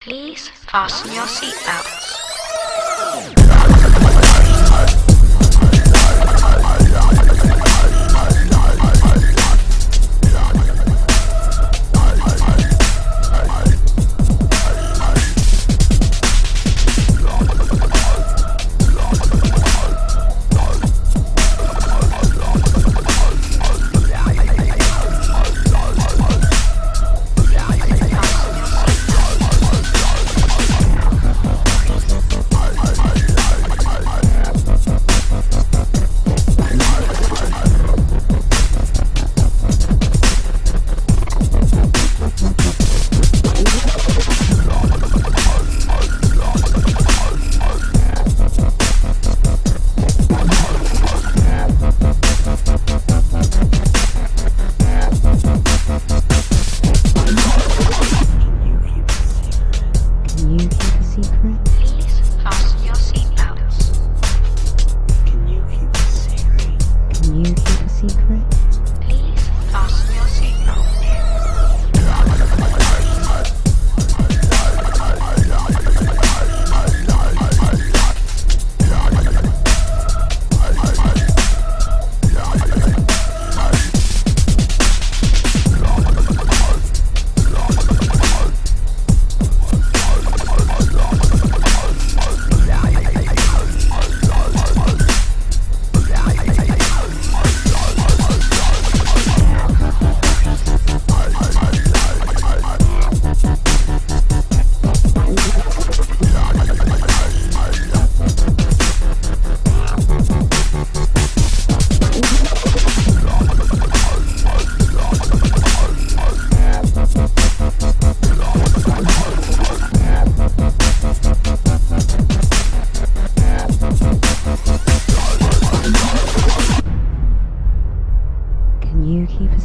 Please fasten your seatbelts.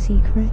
Secret?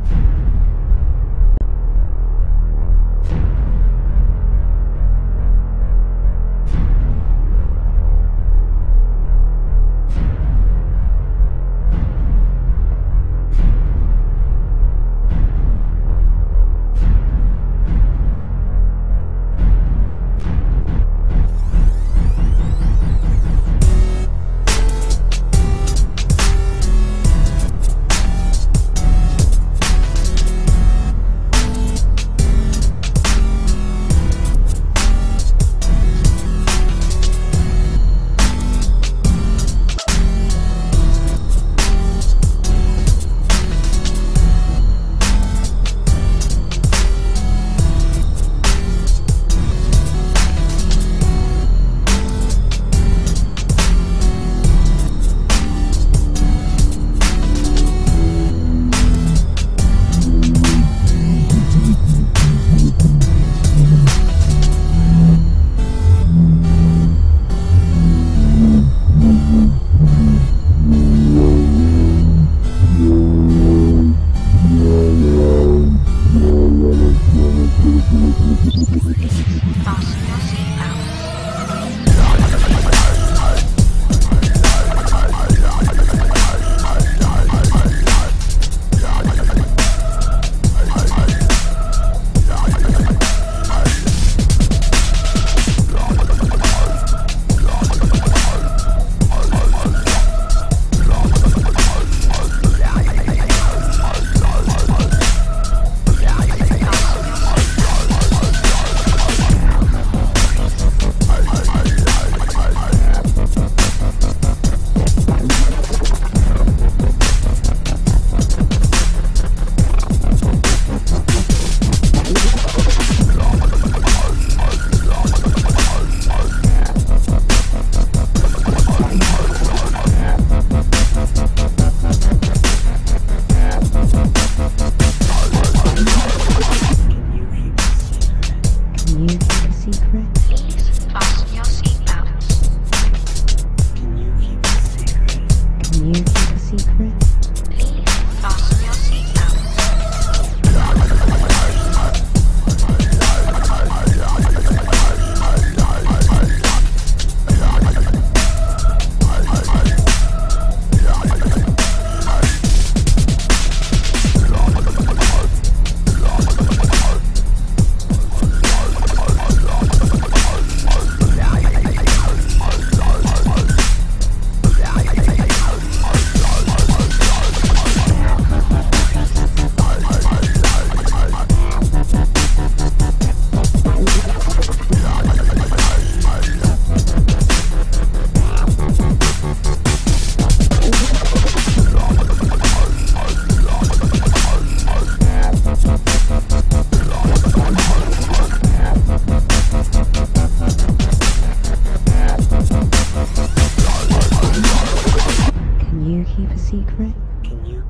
keep a secret? Can you?